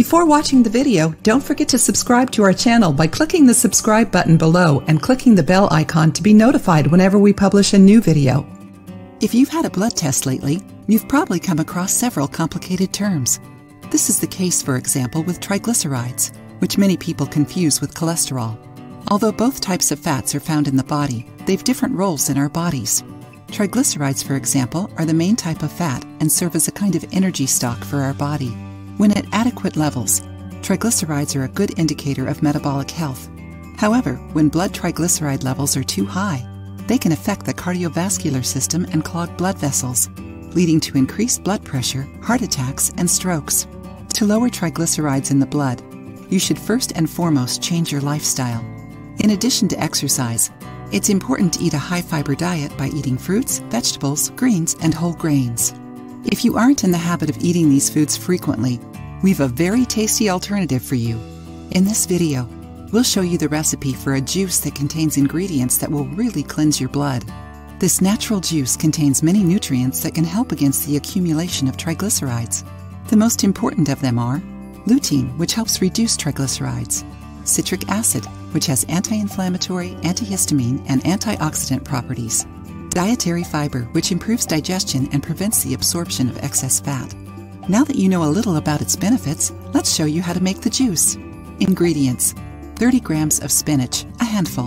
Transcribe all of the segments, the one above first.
Before watching the video, don't forget to subscribe to our channel by clicking the subscribe button below and clicking the bell icon to be notified whenever we publish a new video. If you've had a blood test lately, you've probably come across several complicated terms. This is the case, for example, with triglycerides, which many people confuse with cholesterol. Although both types of fats are found in the body, they've different roles in our bodies. Triglycerides, for example, are the main type of fat and serve as a kind of energy stock for our body. When at adequate levels, triglycerides are a good indicator of metabolic health. However, when blood triglyceride levels are too high, they can affect the cardiovascular system and clog blood vessels, leading to increased blood pressure, heart attacks, and strokes. To lower triglycerides in the blood, you should first and foremost change your lifestyle. In addition to exercise, it's important to eat a high-fiber diet by eating fruits, vegetables, greens, and whole grains. If you aren't in the habit of eating these foods frequently, we've a very tasty alternative for you. In this video, we'll show you the recipe for a juice that contains ingredients that will really cleanse your blood. This natural juice contains many nutrients that can help against the accumulation of triglycerides. The most important of them are lutein, which helps reduce triglycerides, citric acid, which has anti-inflammatory, antihistamine, and antioxidant properties, dietary fiber, which improves digestion and prevents the absorption of excess fat. Now that you know a little about its benefits, let's show you how to make the juice. Ingredients: 30 grams of spinach, a handful,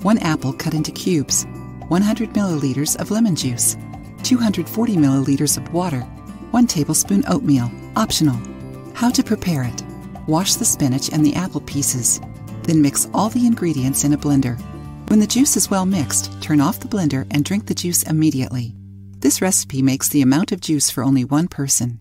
1 apple cut into cubes, 100 milliliters of lemon juice, 240 milliliters of water, 1 tablespoon oatmeal, optional. How to prepare it. Wash the spinach and the apple pieces. Then mix all the ingredients in a blender. When the juice is well mixed, turn off the blender and drink the juice immediately. This recipe makes the amount of juice for only one person.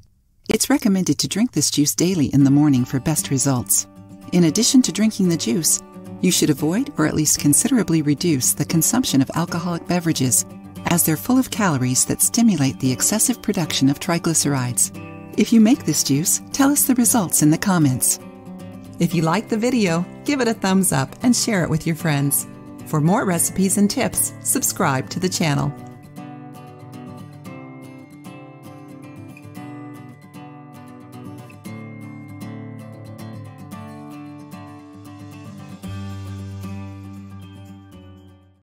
It's recommended to drink this juice daily in the morning for best results. In addition to drinking the juice, you should avoid or at least considerably reduce the consumption of alcoholic beverages, as they're full of calories that stimulate the excessive production of triglycerides. If you make this juice, tell us the results in the comments. If you like the video, give it a thumbs up and share it with your friends. For more recipes and tips, subscribe to the channel.